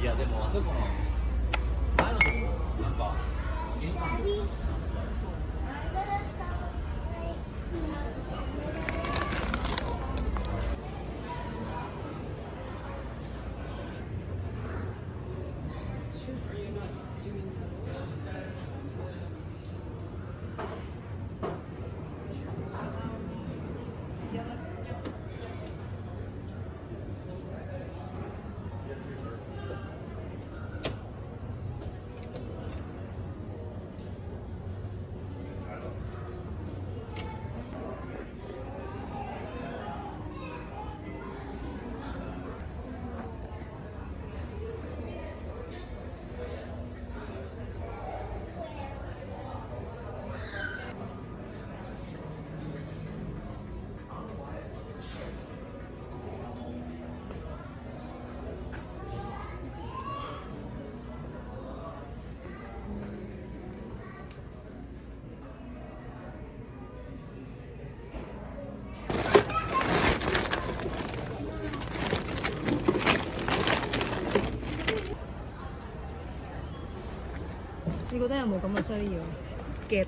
いやでもあそこの前のところなんか玄関で。 你覺得有冇咁嘅需要？夾。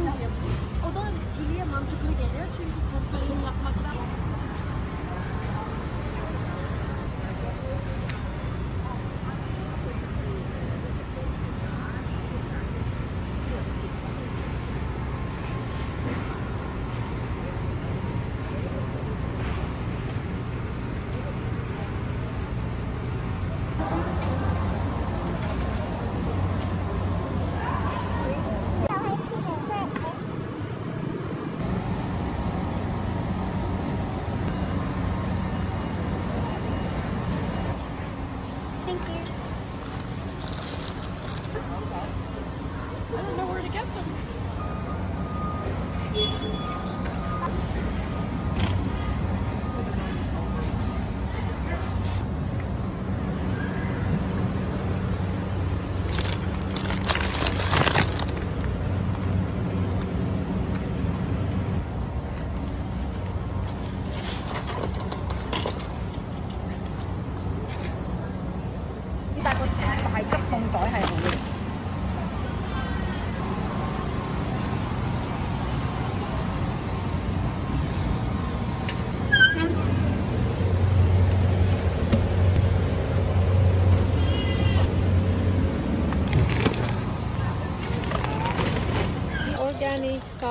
I don't know where to get them.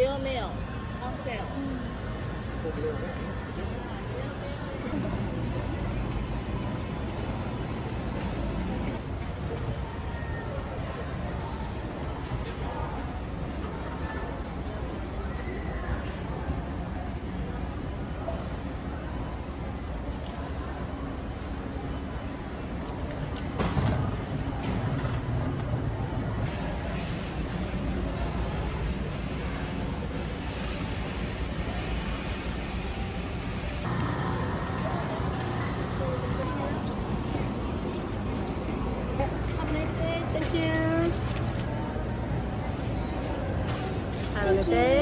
Real meal on sale. Have a nice day. Thank you. Have a nice day.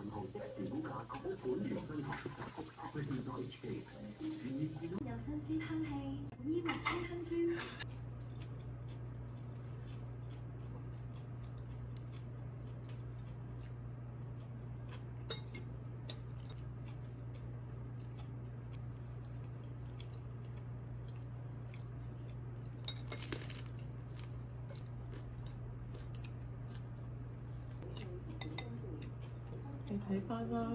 由新鮮香氣，衣物千香磚。你睇翻啦。